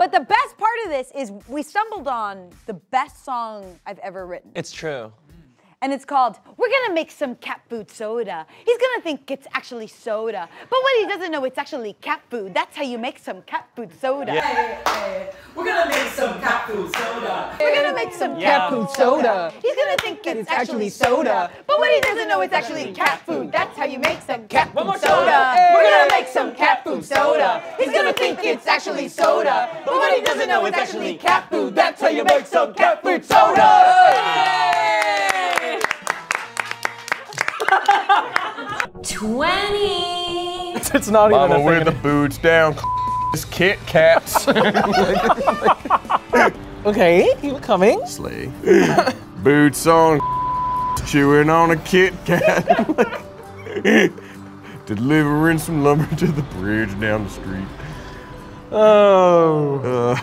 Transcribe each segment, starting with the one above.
But the best part of this is we stumbled on the best song I've ever written. It's true. And it's called, "We're Gonna Make Some Cat Food Soda." He's gonna think it's actually soda. But what he doesn't know, it's actually cat food. That's how you make some cat food soda. Yeah. Hey, hey, we're gonna make some cat food soda. We're gonna make some cat food soda. He's gonna think it's actually soda. But what he doesn't know, it's actually cat food. That's how you make some cat food soda. Hey. We're gonna make some cat food soda. He's gonna think it's actually soda. But what he doesn't know, it's actually cat food. That's how you make some cat food soda. Hey. 20. It's not Mama, even a wear the boots down. It's Kit Kats. Okay, you were coming. Slay. Boots on, chewing on a Kit Kat. Delivering some lumber to the bridge down the street. Oh.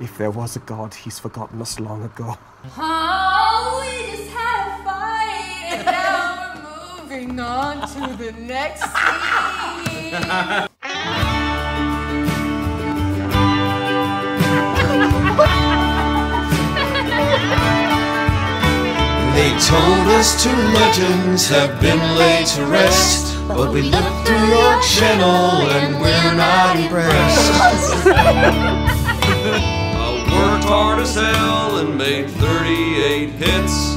If there was a god, he's forgotten us long ago. Oh, we just had a fight and now moving on to the next scene. They told us two legends have been laid to rest, but we looked through your channel and we're not impressed. I worked hard as hell and made 38 hits.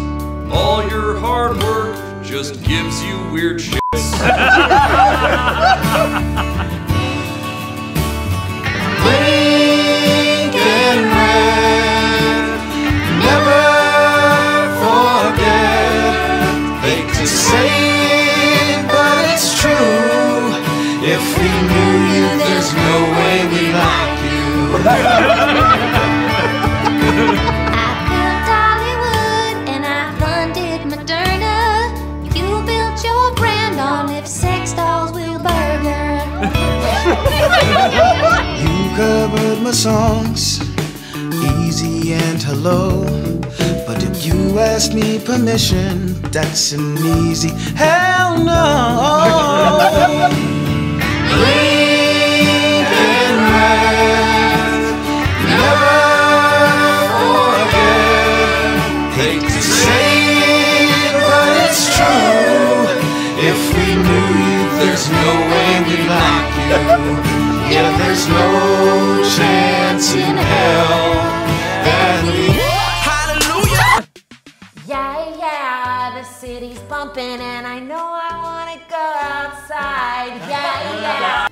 All your hard work just gives you weird shits. Blink and red, never forget. Hate to say it, but it's true. If we knew you, there's no way we like you. I built Hollywood and I funded Moderna. Your brand on if sex dolls will burger. You covered my songs, easy and hello. But if you ask me permission, that's an easy hell no. Blink and red, never forget. Hate to say it, but it's true. If we knew you, there's no way we'd like you. Yeah, there's no chance in hell that we... Hallelujah! Yeah, yeah, the city's bumping and I know I want to go outside. Yeah, yeah.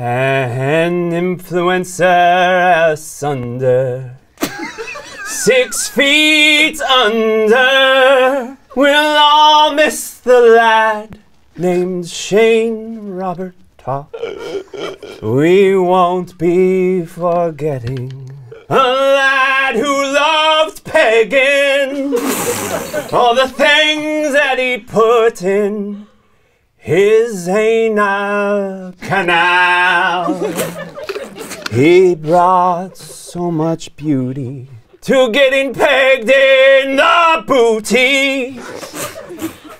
An influencer asunder, 6 feet under, we'll all miss the lad named Shane Robert Top. We won't be forgetting a lad who loved pegging, all the things that he put in his anal canal. He brought so much beauty to getting pegged in the booty,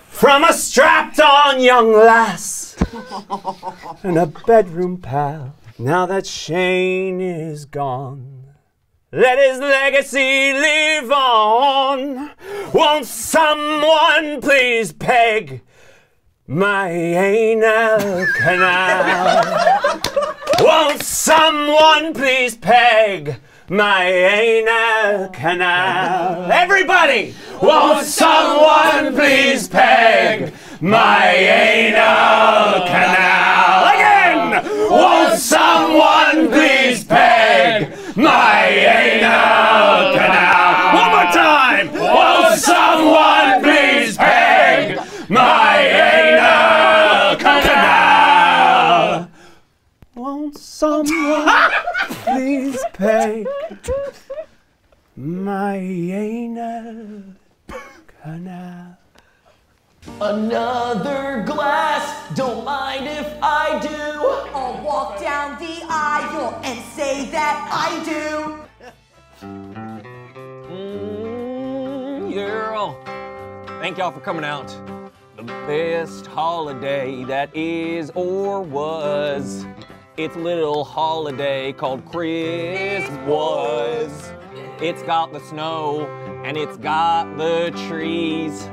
from a strapped-on young lass and a bedroom pal. Now that Shane is gone, let his legacy live on. Won't someone please peg my anal canal? Won't someone please peg my anal canal? Everybody! Won't someone please peg my anal canal? Again! Won't someone please peg my anal canal? One more time! Won't someone please peg my anal canal? Won't someone please peg my anal canal? Another glass, don't mind if I do. I'll walk down the aisle and say that I do. Yeah. Thank y'all for coming out. The best holiday that is or was. It's a little holiday called Christmas. It's got the snow and it's got the trees.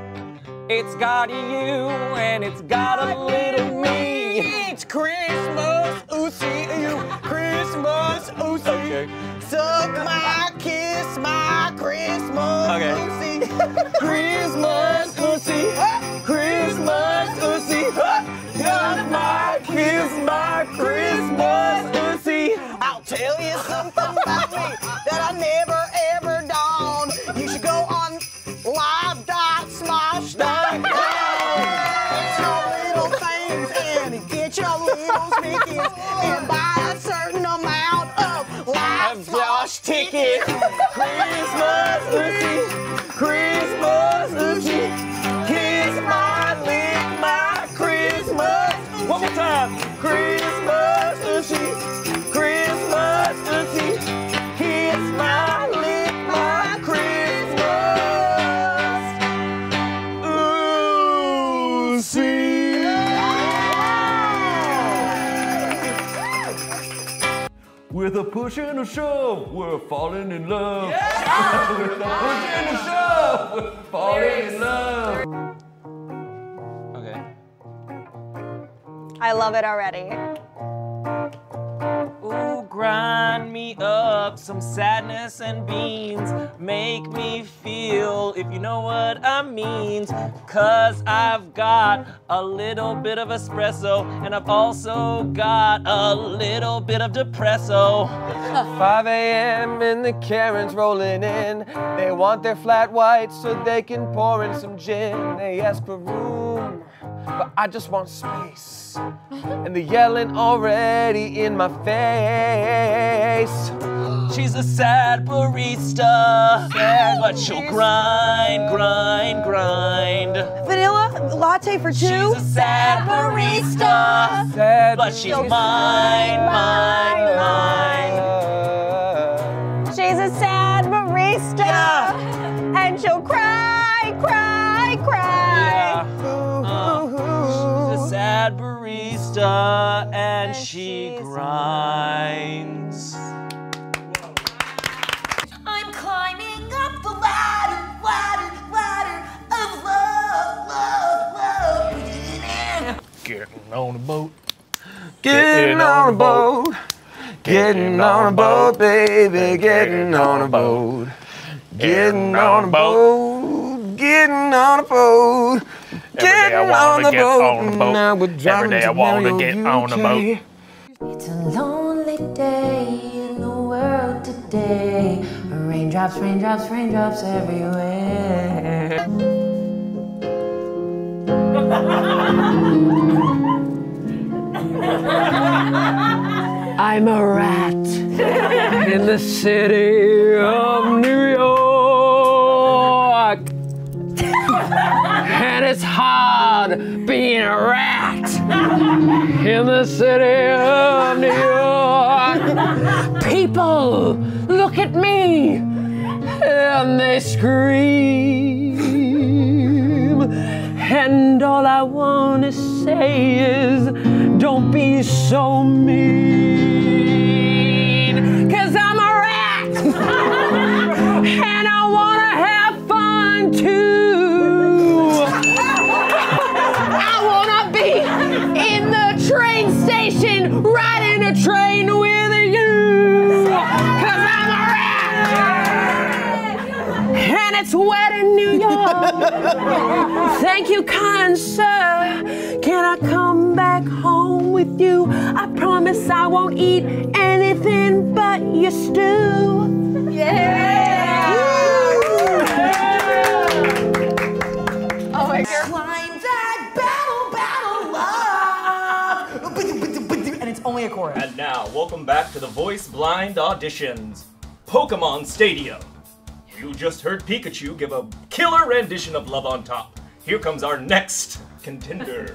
It's got you and it's got a little me. It's Christmas, ooh, see you. Christmas, ooh, see. Okay. Suck my kiss, my Christmas, okay. Ooh, see. Christmas, ooh, see. Christmas, ooh, see. Suck my kiss, my Christmas, ooh, see. I'll tell you something about me that I never ever done. You should go on live.smosh.com. Get your little things and get your little sneakers and buy a certain amount of live Smosh tickets. Christmas, Lucy. Christmas, Lucy. Kiss my lick, my Christmas. One more time. Christmas, Lucy. Christmas, Lucy. Kiss my lick, my Christmas. Ooh, see. Yeah. With a push and a shove, we're falling in love. Yeah. With a push and a shove, we're falling in love. Okay. I love it already. Ooh, grind me up, some sadness and beans. Make me feel, if you know what I mean. 'Cause I've got a little bit of espresso, and I've also got a little bit of depresso. 5 a.m. and the Karens rolling in. They want their flat white so they can pour in some gin. They ask for room, but I just want space. And the yelling already in my face. She's a sad barista, sad but she'll grind, grind, grind. Vanilla latte for two. She's a sad barista, sad but she'll mine, mine, mine. She's a sad barista, yeah. And she'll cry, cry, cry. Yeah. She's a sad barista and she grinds. I'm climbing up the ladder, ladder, ladder of love, love, love. Getting on a boat. Getting on a boat. Getting on a boat, baby. Getting on a boat. Getting on a boat. Getting on a boat. Every day I want to get on the boat. Every day I want to get on the boat. It's a lonely day in the world today. Raindrops, raindrops, raindrops everywhere. I'm a rat in the city of New York. And it's hard being a rat in the city of New York. People look at me and they scream. And all I want to say is, don't be so mean. 'Cause I'm a rat and I want to have fun too. In the train station, riding a train with you. 'Cause I'm a rat. And it's wet in New York. Thank you, kind sir. Can I come back home with you? I promise I won't eat anything but your stew. Yeah. Woo. Oh my God. Only a chorus. And now, welcome back to the Voice Blind Auditions. Pokemon Stadium. You just heard Pikachu give a killer rendition of Love on Top. Here comes our next contender.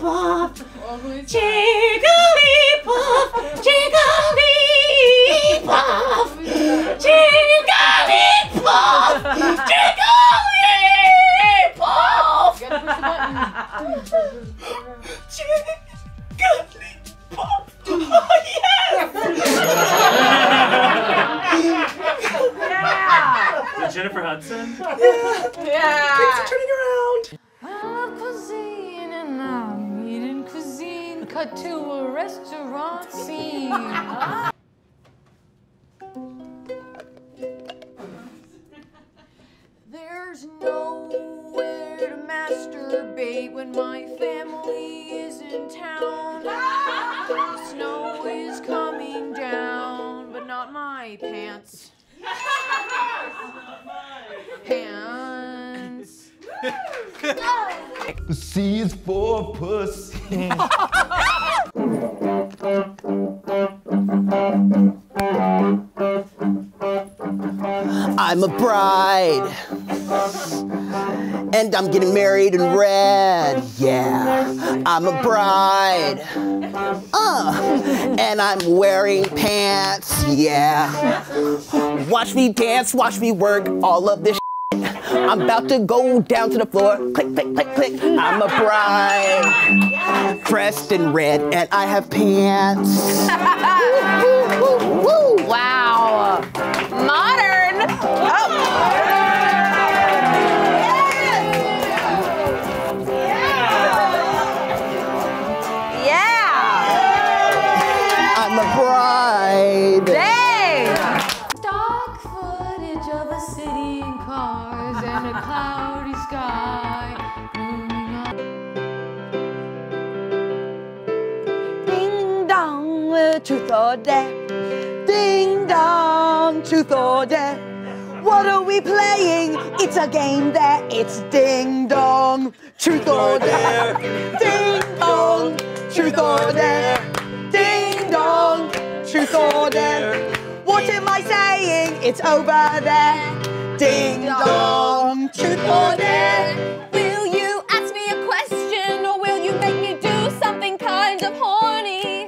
Jigglypuff, Jigglypuff, Jigglypuff, Jigglypuff, Jigglypuff. You gotta push the button. Jigglypuff. Oh yes! Yeah. Is it Jennifer Hudson? Yeah. Yeah. Things are turning around. I love cuisine and I'm eating cuisine. Cut to a restaurant scene. There's nowhere to masturbate when my family is in town. The snow is coming down, but not my pants. Pants. The C is for pussy. I'm a bride, and I'm getting married in red. Yeah, I'm a bride, and I'm wearing pants. Yeah, watch me dance, watch me work, all of this. I'm about to go down to the floor. Click, click, click, click. I'm a bride, dressed in red, and I have pants. Woo, woo, woo, woo. Wow, modern. Oh. Truth or dare, ding dong, truth or dare. What are we playing? It's a game there. It's ding dong, truth or dare. Ding dong, truth or dare. Ding dong, truth or dare. What am I saying? It's over there. Ding dong, truth or dare. Will you ask me a question or will you make me do something kind of horny?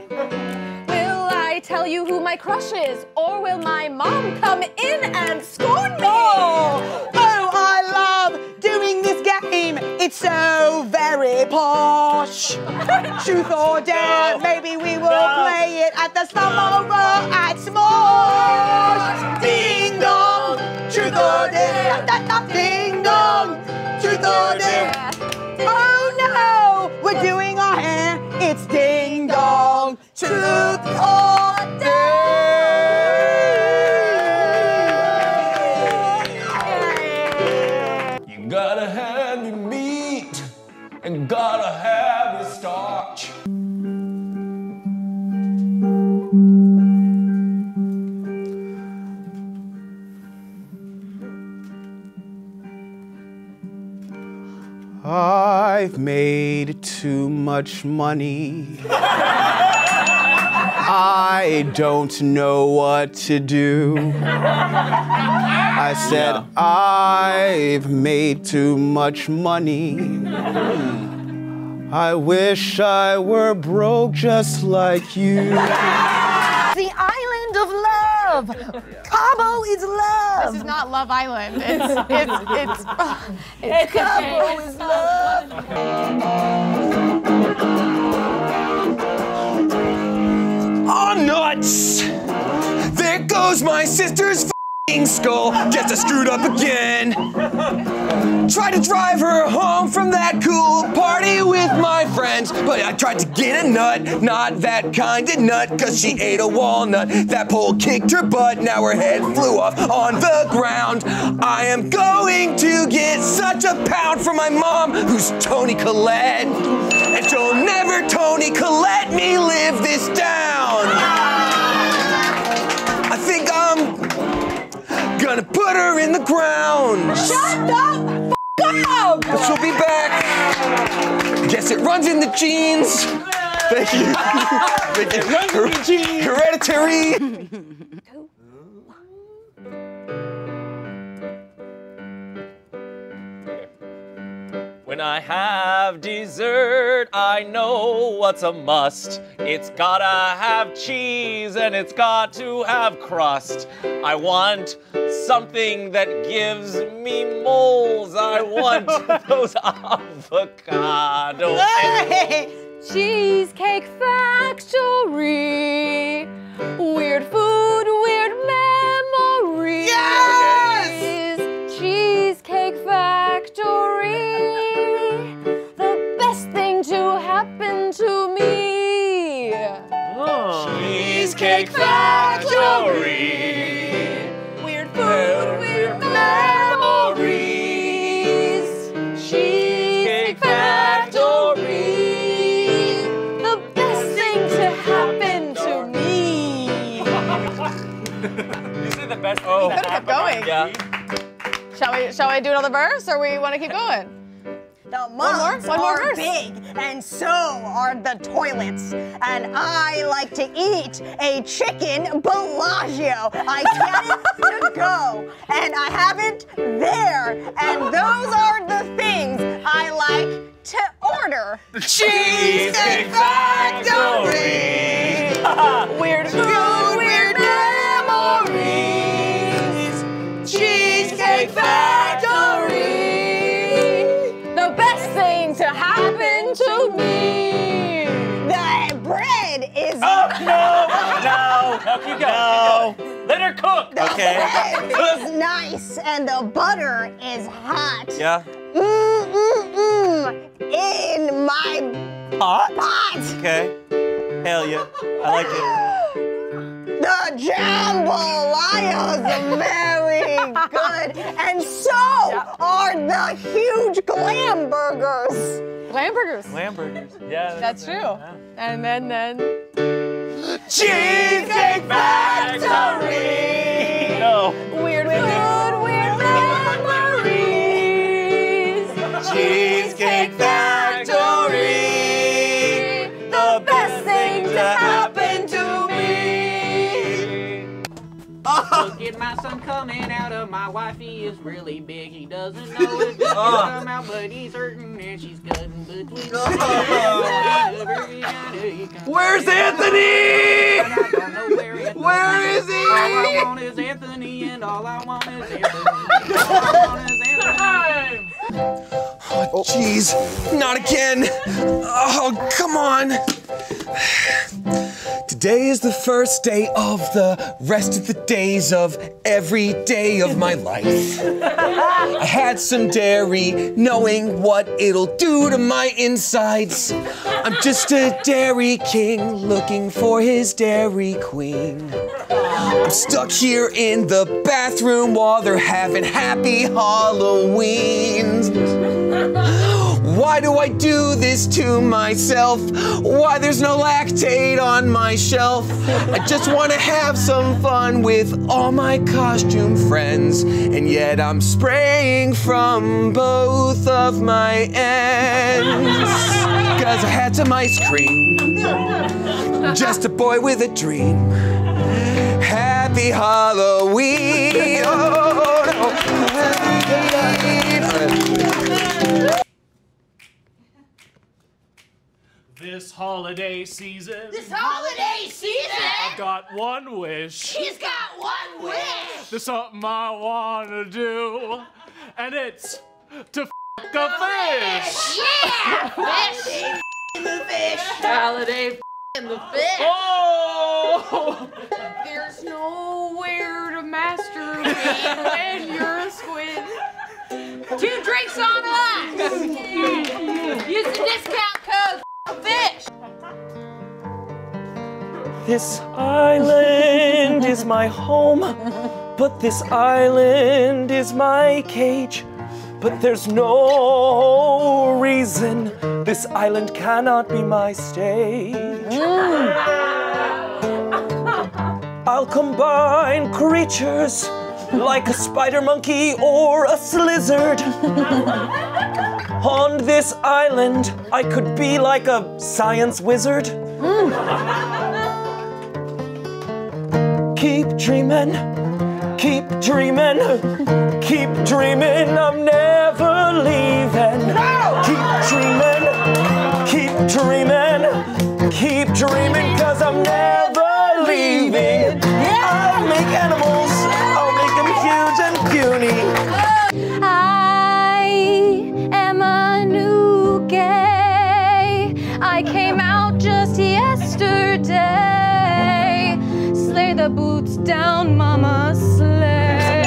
Tell you who my crush is, or will my mom come in and scorn me? Oh, I love doing this game. It's so very posh. Truth or dare, maybe we will play it at the summer at Smosh. Ding dong, truth or dare. Ding dong, truth or dare. Oh no, we're doing our hair. It's ding dong, truth or dare. You gotta have your meat and gotta have your starch. I've made too much money. I don't know what to do. I said, yeah. I've made too much money. I wish I were broke just like you. The island of love. Cabo is love. This is not Love Island. It's Cabo is love. Oh, nuts! There goes my sister's f***ing skull. Guess I screwed up again. Tried to drive her home from that cool party with my friends, but I tried to get a nut, not that kind of nut, cause she ate a walnut. That pole kicked her butt, now her head flew off on the ground. I am going to get such a pound from my mom, who's Toni Collette, and she'll never Toni Collette me live this down. I think I'm gonna put her in the ground. Shut up! Up. She'll be back. Guess it runs in the genes. Thank you. Thank you. It runs in the genes. Hereditary. Wait, When I have dessert, I know what's a must. It's gotta have cheese and it's got to have crust. I want something that gives me moles. I want those avocados. Hey! Cheesecake Factory. Weird food, weird memories. Yes! Cheesecake Factory. The best thing to happen to me. Oh. Cheesecake Factory. Weird food, weird memories. Cheesecake Factory. The best oh, we could have kept going. Yeah. Shall we do another verse, or we want to keep going? The moms are big, and so are the toilets. And I like to eat a chicken Bellagio. I get it to go, and I have it there. And those are the things I like to order. Cheesecake Factory. Weird food, weird memories. Cheesecake Factory, the best thing to happen to me. The bread is. Oh no! No! Keep going. No. Let her cook. The bread is nice, and the butter is hot. Yeah. In my pot. Okay. Hell yeah! I like it. The jambalaya's very good, and so are the huge glam burgers. Glam burgers. Glam burgers. Yeah, that's true. Yeah. And then Cheesecake Factory. No. Weird food, weird memories. Cheesecake Factory. The best thing to happen to me. Look at my son coming out of my wife, he is really big. He doesn't know if he's gonna come out, but he's hurting and she's cutting between Where's Anthony? Where is he? All I want is Anthony, and all I want is Anthony. All I want is Anthony. Oh, jeez. Not again. Oh, come on. Today is the first day of the rest of the days of every day of my life. I had some dairy, knowing what it'll do to my insides. I'm just a dairy king looking for his dairy queen. I'm stuck here in the bathroom while they're having happy Halloweens. Why do I do this to myself? Why there's no lactate on my shelf? I just want to have some fun with all my costume friends, and yet I'm spraying from both of my ends. Cause I had some ice cream, just a boy with a dream. Happy Halloween! Oh, no. Happy Halloween. This holiday season. This holiday season. I've got one wish. She's got one wish. There's something I wanna do, and it's to f*** a fish. Yeah, fish. F***ing the fish. Holiday f***ing the fish. Oh! There's nowhere to masturbate when you're a squid. 2 drinks on us. Use the discount code. Fish. This island is my home, but this island is my cage. But there's no reason this island cannot be my stage. I'll combine creatures like a spider monkey or a slizzard. On this island, I could be like a science wizard. Keep dreaming, keep dreaming, keep dreaming. I'm never believing. No! Keep dreaming, cause I'm never leaving. Yeah! I'll make animals, I'll make them huge and puny. I am a new gay. I came out just yesterday. Slay the boots down, mama, slay.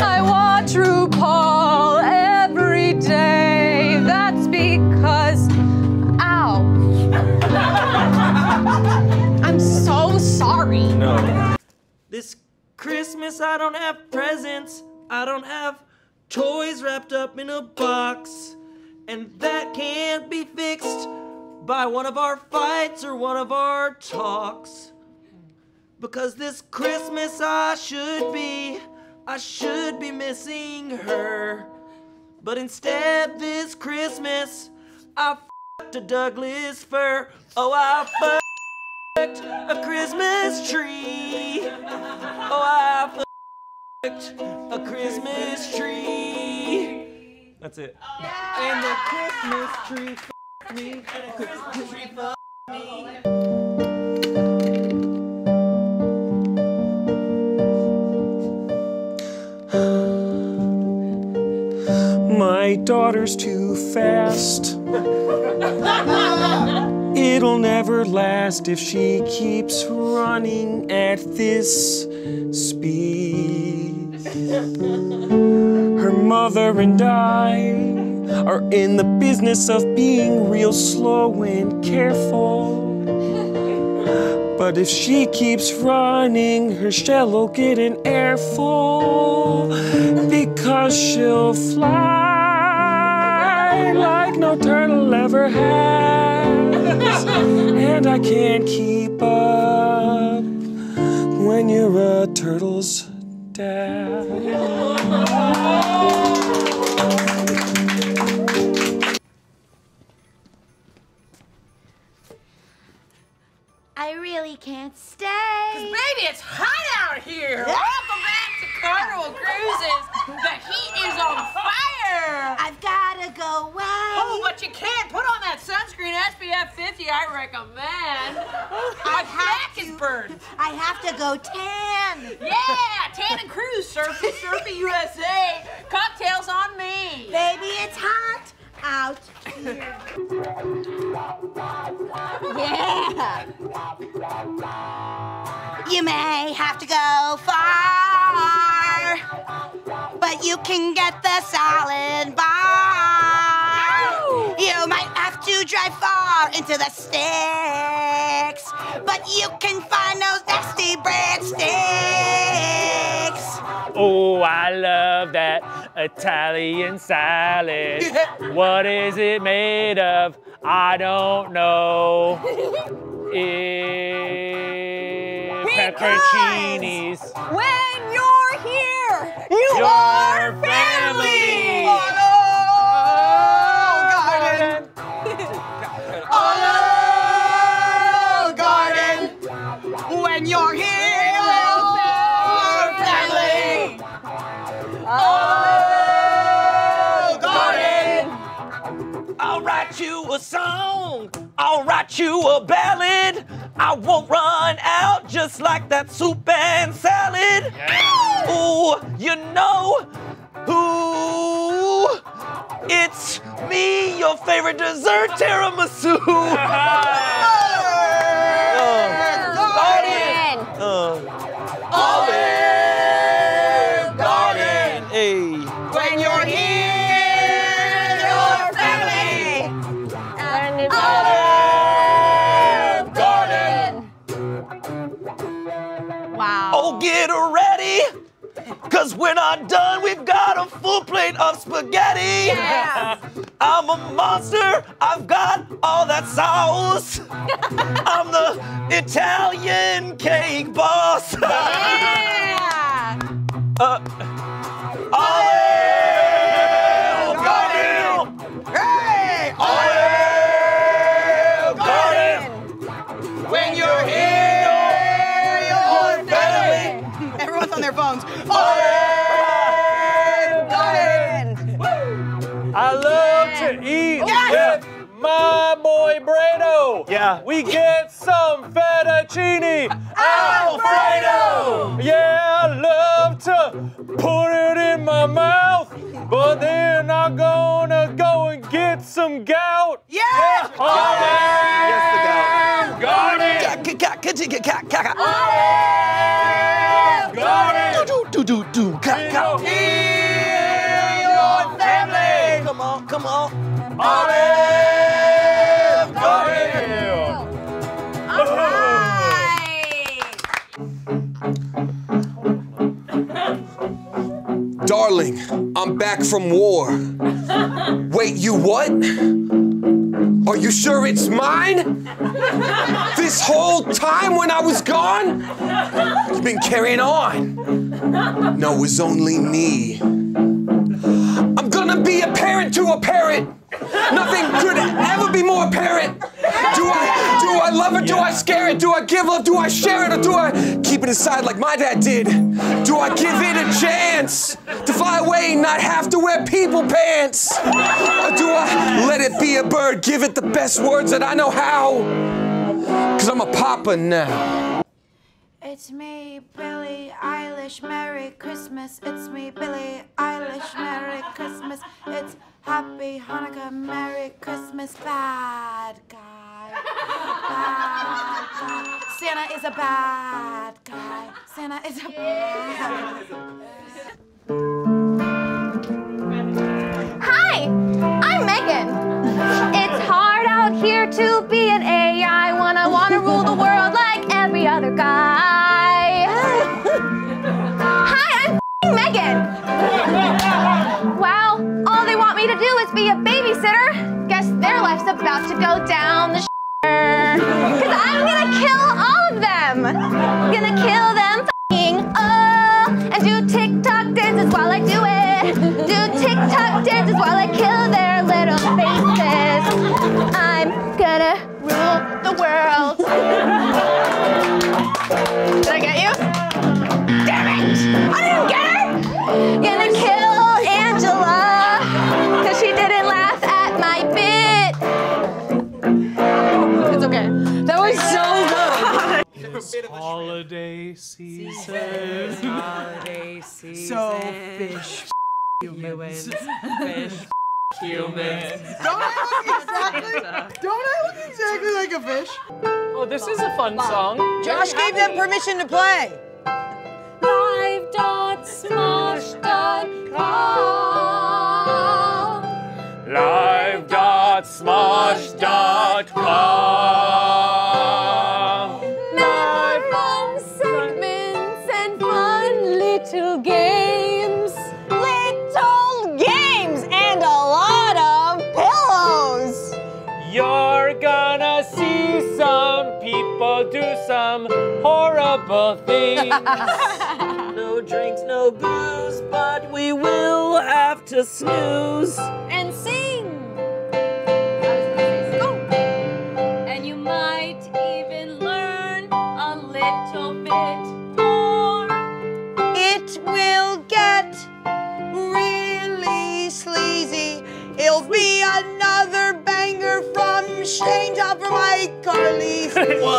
I watch RuPaul every day. That's because I'm so sorry. No. This Christmas I don't have presents. I don't have toys wrapped up in a box. And that can't be fixed by one of our fights or one of our talks. Because this Christmas I should be missing her. But instead this Christmas I to Douglas fir. Oh, I fucked a Christmas tree. Oh, I fucked a Christmas tree. That's it. Yeah. And the Christmas tree fucked me. And the Christmas tree fucked me. My daughter's too fast. It'll never last if she keeps running at this speed. Her mother and I are in the business of being real slow and careful. But if she keeps running, her shell'll get an airful, because she'll fly like no turtle ever has. And I can't keep up when you're a turtle's dad. I really can't stay. 'Cause baby, it's hot out here. Welcome back to Carnival Cruises. The heat is on fire. I've gotta go away. Oh, but you can't. Put on that sunscreen, SPF 50, I recommend. My back is burned. I have to go tan. Yeah, tan and cruise, surfy USA. Cocktails on me. Baby, it's hot out here. Yeah. You may have to go far, but you can get the solid bar. No. You might have to drive far into the sticks, but you can find those nasty breadsticks. Oh, I love that Italian salad. What is it made of? I don't know. Pepperoncinis. When you're here, you are family. Olive Garden. When you're here. A song, I'll write you a ballad. I won't run out, just like that soup and salad. Yeah. Ooh, you know who? It's me, your favorite dessert, tiramisu. Olive Garden. Hey. When you're here. Get ready, cause we're not done. We've got a full plate of spaghetti. Yeah. I'm a monster, I've got all that sauce. I'm the Italian cake boss. Yeah. Olive Garden. Hey, Olive Garden. When you're here. Everyone's on their phones. Olive Garden! my boy Brado. Yeah. We get some fettuccine Alfredo. Yeah, I love to put it in my mouth, but then I'm gonna go and get some gout. Yeah. Yes, the gout. Got it. Come on. Olive Garden! All right! Darling, I'm back from war. Wait, you what? Are you sure it's mine? This whole time when I was gone? You've been carrying on. No, it was only me. I'm gonna be a parent to a parrot. Nothing could ever be more apparent. Do I love it? Do I scare it? Do I give up? Do I share it? Or do I keep it inside like my dad did? Do I give it a chance to fly away and not have to wear people pants? Or do I let it be a bird, give it the best words that I know how? Cause I'm a papa now. It's me, Billie Eilish, Merry Christmas. It's me, Billie Eilish, Merry Christmas. It's Happy Hanukkah, Merry Christmas, bad guy. Bad guy. Santa is a bad guy. Santa is a bad guy. Hi, I'm Megan. It's hard out here to be an AI when I want to rule the world like every other guy. Hi, I'm Megan. Well, to do is be a babysitter. Guess their life's about to go down the shitter. Cause I'm gonna kill all of them. Gonna kill them f***ing all. And do TikTok dances while I do it. Do TikTok dances while I kill their little faces. I'm gonna rule the world. Did I get you? Damn it! I didn't get her! Gonna kill Angela. Holiday season. So fish humans. Don't I look exactly like a fish? Oh, this is a fun song. Josh gave them permission to play. Live.smosh.com. Live.smosh.com. People do some horrible things. No drinks, no booze, but we will have to snooze and sing. Go. And you might even learn a little bit more. It will get really sleazy. It'll be another banger from Shane Top from iCarly. What? I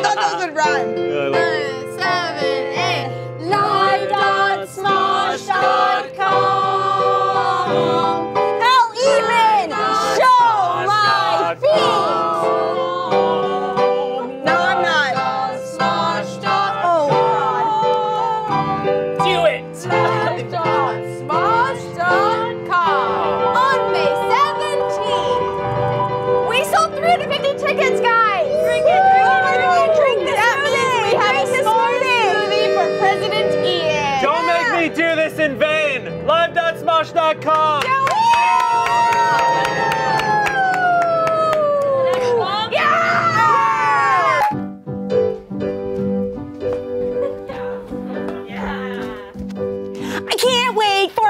thought those would rhyme. 1, 7, 8. Live.smosh.com. I'll even show my feet. No, I'm not. Smosh.com. Oh, God. Do it. Live.smosh.com. On May 17th, we sold 350 tickets, guys! Drink it, drink it, drink it, drink this morning! We have a S'mores movie for President Ian! Don't make me do this in vain! Live.smosh.com!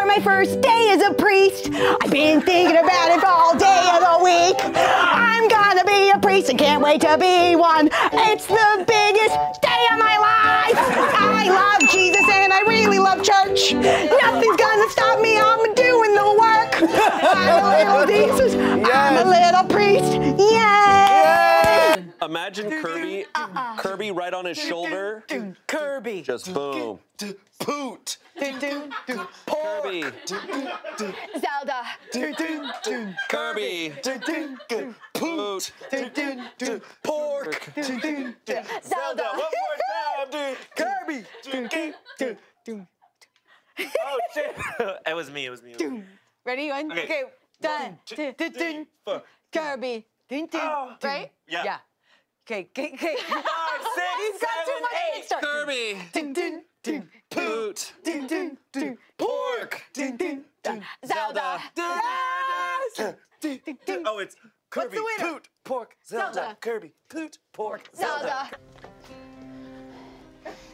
My first day as a priest. I've been thinking about it all day of the week. I'm gonna be a priest and can't wait to be one. It's the biggest day of my life. I love Jesus and I really love church. Nothing's gonna stop me. I'm doing the work. I'm a little priest. Yes. I'm a little priest. Yay! Yes. Imagine Kirby, Kirby right on his shoulder. Kirby. Just boom. Poot. Kirby. Zelda. Kirby. Poot. Pork. Zelda. One more time, dude. Kirby. Oh shit! It was me. It was me. Ready? One. Okay. Done. Kirby. Right? Yeah. Okay. Okay. 5, 6, 7, 8. Kirby. Poot. Pork. Zelda. Oh, it's Kirby. Poot. Pork. Zelda. Kirby. Poot. Pork. Zelda.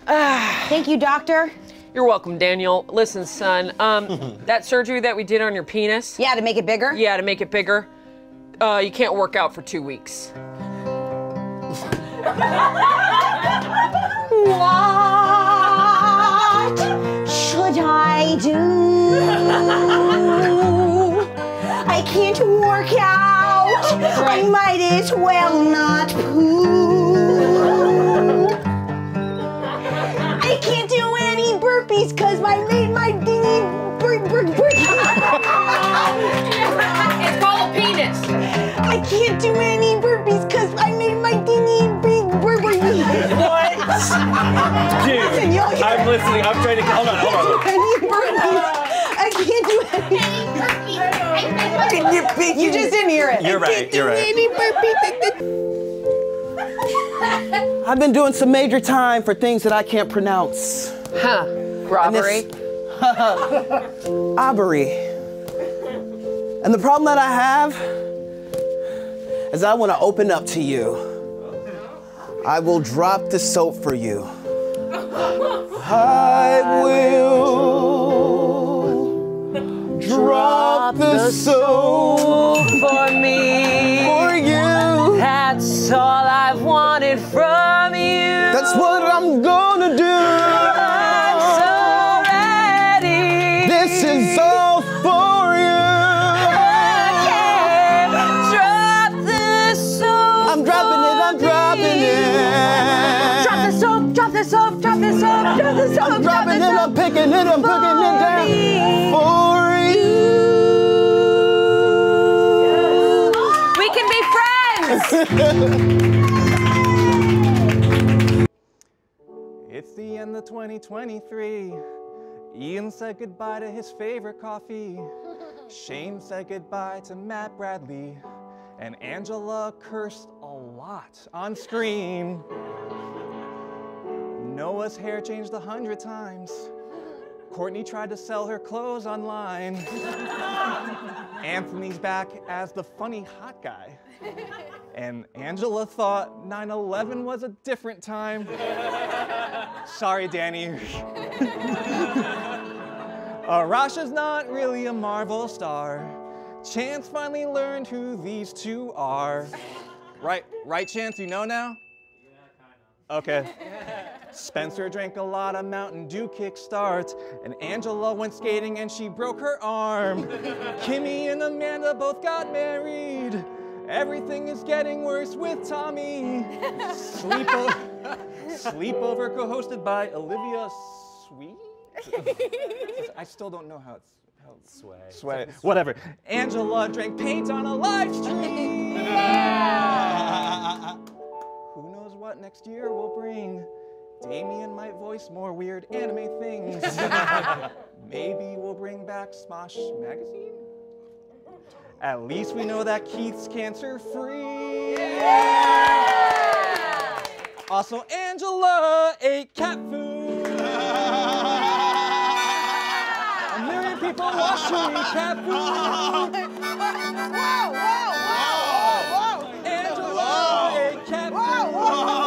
Thank you, doctor. You're welcome, Daniel. Listen, son, that surgery that we did on your penis. Yeah, to make it bigger? Yeah, to make it bigger. You can't work out for 2 weeks. What should I do? I can't work out. Right. I might as well not poo. I can't do any burpees because my dingy It's called a penis. I can't do any burpees because I made my dingy burpees. What? Dude, listen, I'm listening. I'm trying to. Hold on. I can't do any burpees. I can't do any burpees. You just didn't hear it. You're right. I've been doing some major time for things that I can't pronounce. Huh. Robbery. Aubrey. And the problem that I have is I want to open up to you. I will drop the soap for you. I will drop the soap for me. For you. That's all I've wanted from you. That's what I'm gonna do. I'm so ready. This is all for you. Again, drop the soap. I'm dropping it. I'm dropping it. Drop the soap. Drop the soap. Drop the soap. Drop the soap. I'm dropping it. I'm picking it. I'm putting it down for you. We can be friends. It's the end of 2023. Ian said goodbye to his favorite coffee. Shane said goodbye to Matt Bradley. And Angela cursed a lot on screen. Noah's hair changed 100 times. Courtney tried to sell her clothes online. Anthony's back as the funny hot guy. And Angela thought 9/11 was a different time. Sorry, Danny. Rasha's not really a Marvel star. Chance finally learned who these two are. Right, Chance, you know now? Yeah, kinda. Okay. Spencer drank a lot of Mountain Dew kickstarts, and Angela went skating and she broke her arm. Kimmy and Amanda both got married. Everything is getting worse with Tommy. Sleepover co-hosted by Olivia Sui? I still don't know how it's Sway. Whatever. Angela drank paint on a live stream. Who knows what next year will bring? Damien might voice more weird anime things. Maybe we'll bring back Smosh Magazine? At least we know that Keith's cancer-free. Yeah! Also, Angela ate cat food. A million people watch her eat cat food. Whoa! Angela ate cat food.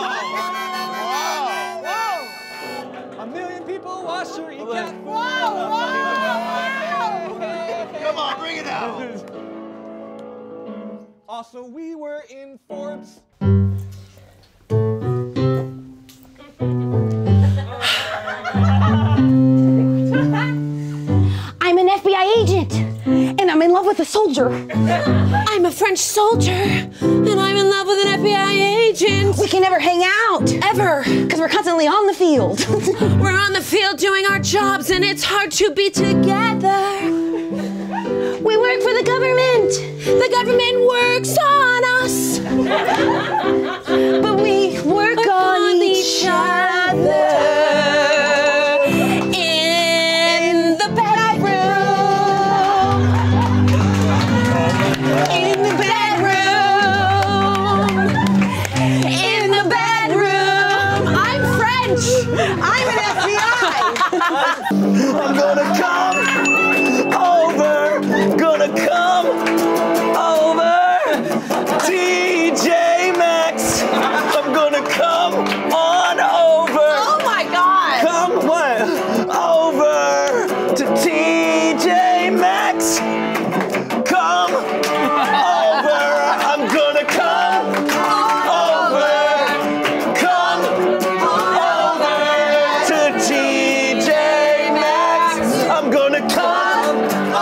A million people watch her eat cat food. Come on, bring it out. Also, we were in Forbes. I'm an FBI agent, and I'm in love with a soldier, and I'm in love with an FBI agent. We can never hang out. Ever. Because we're constantly on the field. We're on the field doing our jobs, and it's hard to be together. We work for the government. The government works on us. But we work on each other. In the bedroom. In the bedroom. In the bedroom. I'm French. I'm an FBI. I'm gonna come over. Come over, TJ Maxx. I'm gonna come on over. Oh my God! Come what? Over to TJ Maxx. Come over. I'm gonna come over. Come over to TJ Maxx. I'm gonna come over.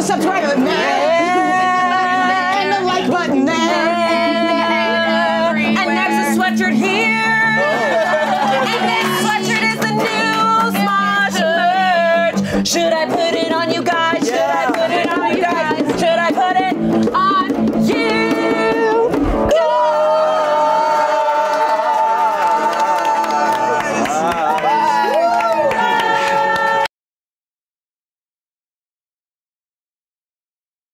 Subscribe button there. And the like button there. And there's a sweatshirt here. And this sweatshirt is the new Smosh merch. Should I put it on you guys?